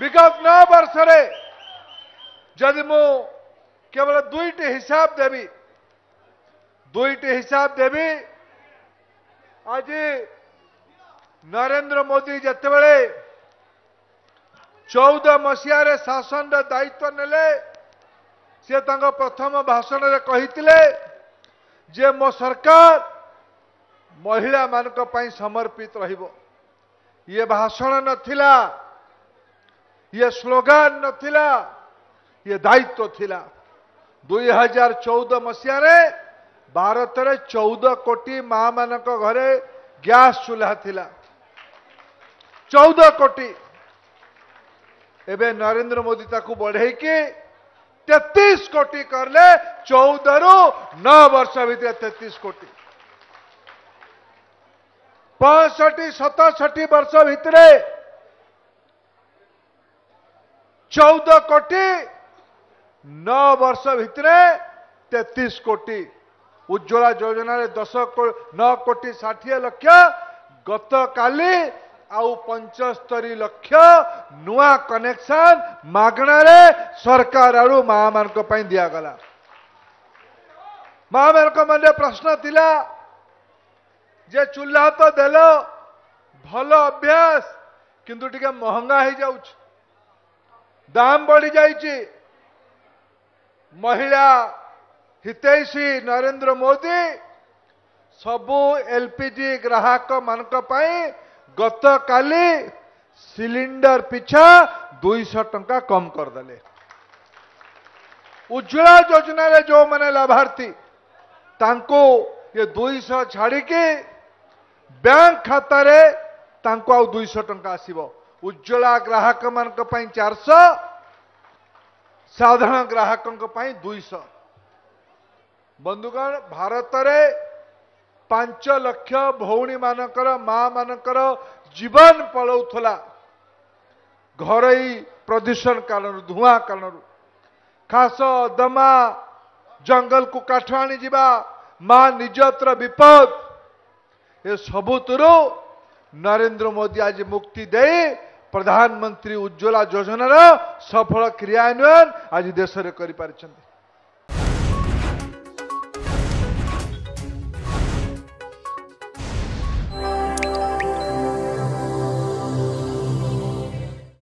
विगत 9 वर्षे जदि मु केवल दुईटी हिसाब देवी आज नरेंद्र मोदी जितेबले 14 मसीह शासन दायित्व नेले से प्रथम भाषण रे कहितिले जे मो सरकार महिला मानक पई समर्पित रहिबो। ये भाषण नथिला, ये स्लोगान नथिला, ये दायित्व थिला। 2014 मसीह भारत में 14 कोटी मां मान घरे गैस चूल्हा थिला, 14 कोटी। एबे नरेंद्र मोदी ताकू बढ़े कि 33 कोटी करले, 14 रु 9 वर्ष भितर 33 कोटी। 65-67 वर्ष भितर 14 कोटी, 9 वर्ष भितर 33 कोटी। उज्ज्वला योजना 9 कोटी 60 लक्ष, गत काली आउ 75 लक्ष नुआ कनेक्शन मागणारे सरकार आड़ मां मान दिगला। मां मान प्रश्न थिला जे चूल्हा तो देल भल अभ्यास, किंतु टिके महंगा हो जाउछ, दाम बढ़ी जाइछी। महिला हितैषी नरेंद्र मोदी सबु एलपीजी ग्राहक मानक पाई गत काली सिलिंडर पिछा 200 टंका कम करदे। उज्ज्वला योजना रे जो माने लाभार्थी तांको ये 200 छाड़ी के बैंक खाता रे तांको आउ 200 टंका आसीबो। उज्ज्वला ग्राहक मानक पाई 400, साधारण ग्राहकन पाई 200। बंधुगण, भारत रे 5 लक्ष भौणी मानकर मां मानकर जीवन पलौला घरोई प्रदूषण कारण, धुआं कारण। खास दमा जंगल को काठ आनी जीवा मां निजत्र विपद, ये सबुतर नरेंद्र मोदी आज मुक्ति दे प्रधानमंत्री उज्ज्वला योजनार सफल क्रियान्वयन आज देश में कर।